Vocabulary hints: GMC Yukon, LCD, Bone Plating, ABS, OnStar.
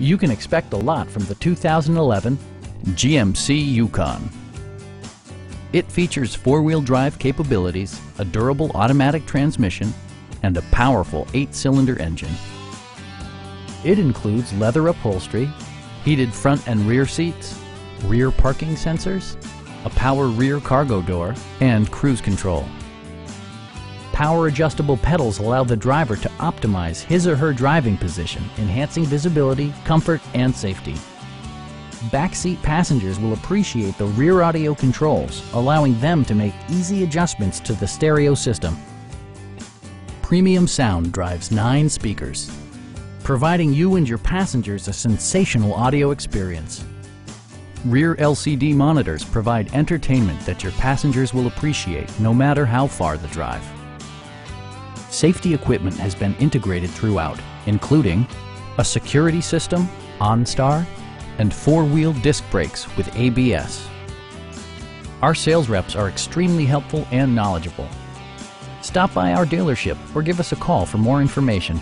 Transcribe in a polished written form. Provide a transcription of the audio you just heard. You can expect a lot from the 2011 GMC Yukon. It features four-wheel drive capabilities, a durable automatic transmission, and a powerful 8-cylinder engine. It includes leather upholstery, heated front and rear seats, rear parking sensors, a power rear cargo door, and cruise control. Power adjustable pedals allow the driver to optimize his or her driving position, enhancing visibility, comfort, and safety. Backseat passengers will appreciate the rear audio controls, allowing them to make easy adjustments to the stereo system. Premium sound drives 9 speakers, providing you and your passengers a sensational audio experience. Rear LCD monitors provide entertainment that your passengers will appreciate no matter how far the drive. Safety equipment has been integrated throughout, including a security system, OnStar, and four-wheel disc brakes with ABS. Our sales reps are extremely helpful and knowledgeable. Stop by our dealership or give us a call for more information.